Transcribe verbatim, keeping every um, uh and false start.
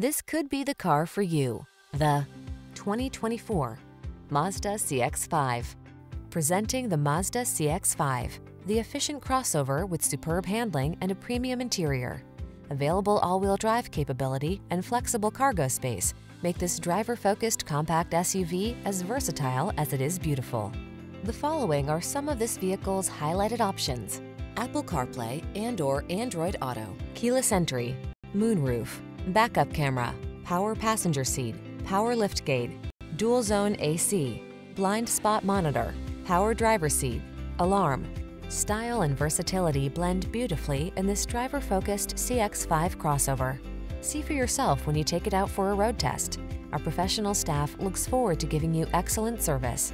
This could be the car for you. The twenty twenty-four Mazda C X five. Presenting the Mazda C X five, the efficient crossover with superb handling and a premium interior. Available all-wheel drive capability and flexible cargo space make this driver-focused compact S U V as versatile as it is beautiful. The following are some of this vehicle's highlighted options: Apple CarPlay and or Android Auto, keyless entry, moonroof, backup camera, power passenger seat, power liftgate, dual zone A C, blind spot monitor, power driver seat, alarm. Style and versatility blend beautifully in this driver-focused C X five crossover. See for yourself when you take it out for a road test. Our professional staff looks forward to giving you excellent service.